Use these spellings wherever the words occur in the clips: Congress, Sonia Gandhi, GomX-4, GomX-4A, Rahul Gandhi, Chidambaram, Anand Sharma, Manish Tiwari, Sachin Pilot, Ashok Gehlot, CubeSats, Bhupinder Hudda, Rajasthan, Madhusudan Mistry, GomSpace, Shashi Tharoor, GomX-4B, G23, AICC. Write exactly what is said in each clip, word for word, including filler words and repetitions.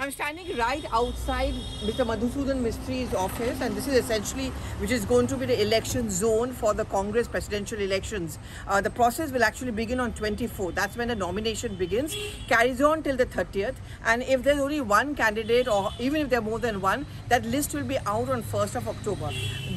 I'm standing right outside Mister Madhusudan Mistry's office, and this is essentially which is going to be the election zone for the Congress presidential elections. Uh, the process will actually begin on twenty-fourth. That's when the nomination begins, carries on till the thirtieth, and if there's only one candidate, or even if there are more than one, that list will be out on first of October.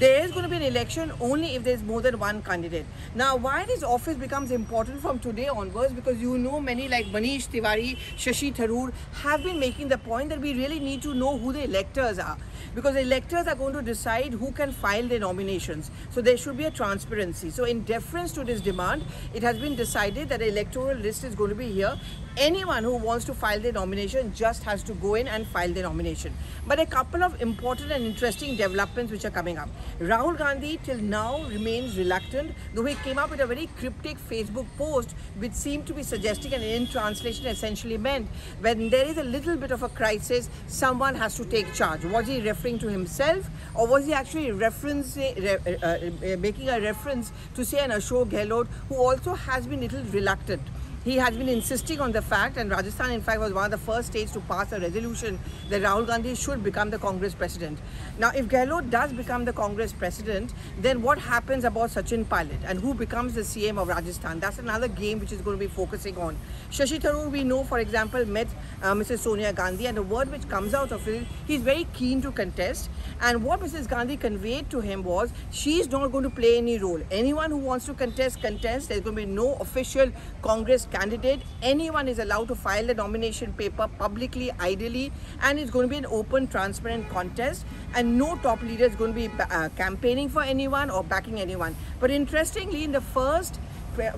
There is going to be an election only if there's more than one candidate. Now, why this office becomes important from today onwards, because you know many like Manish Tiwari, Shashi Tharoor have been making the point that we really need to know who the electors are, because the electors are going to decide who can file their nominations. So there should be a transparency. So in deference to this demand, it has been decided that the electoral list is going to be here. Anyone who wants to file their nomination just has to go in and file their nomination. But a couple of important and interesting developments which are coming up. Rahul Gandhi till now remains reluctant, though he came up with a very cryptic Facebook post which seemed to be suggesting, and in translation essentially meant, when there is a little bit of a crisis, someone has to take charge. Was he referring to himself, or was he actually referencing, uh, uh, making a reference to say an Ashok Gehlot, who also has been a little reluctant? He has been insisting on the fact, and Rajasthan in fact was one of the first states to pass a resolution that Rahul Gandhi should become the Congress president. Now, if Gehlot does become the Congress president, then what happens about Sachin Pilot and who becomes the C M of Rajasthan? That's another game which is going to be focusing on. Shashi Tharoor, we know, for example, met uh, Missus Sonia Gandhi, and the word which comes out of it, he's very keen to contest. And what Missus Gandhi conveyed to him was, she's not going to play any role. Anyone who wants to contest, contest. There's going to be no official Congress candidate. Anyone is allowed to file the nomination paper publicly, ideally, and it's going to be an open, transparent contest, and no top leader is going to be uh, campaigning for anyone or backing anyone. But interestingly, in the first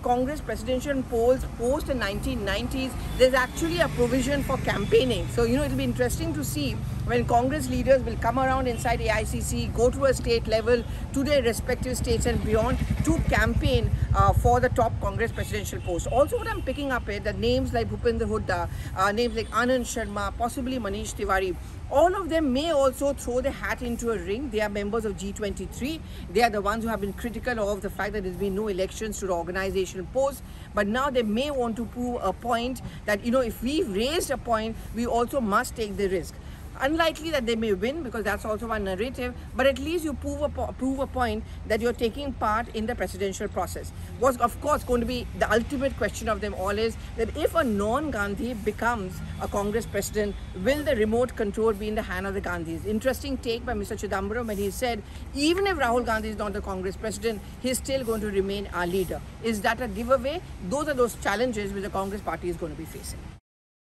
Congress presidential polls post the nineteen nineties, there's actually a provision for campaigning. So, you know, it'll be interesting to see when Congress leaders will come around inside A I C C, go to a state level, to their respective states and beyond, to campaign uh, for the top Congress presidential post. Also, what I'm picking up is that names like Bhupinder Hudda, uh, names like Anand Sharma, possibly Manish Tiwari, all of them may also throw their hat into a ring. They are members of G twenty-three. They are the ones who have been critical of the fact that there's been no elections to the organizational post. But now they may want to prove a point that, you know, if we raised a point, we also must take the risk. Unlikely that they may win, because that's also one narrative, but at least you prove a, prove a point that you're taking part in the presidential process. What's of course going to be the ultimate question of them all is that if a non-Gandhi becomes a Congress president, will the remote control be in the hand of the Gandhis? Interesting take by Mister Chidambaram when he said, even if Rahul Gandhi is not the Congress president, he's still going to remain our leader. Is that a giveaway? Those are those challenges which the Congress party is going to be facing.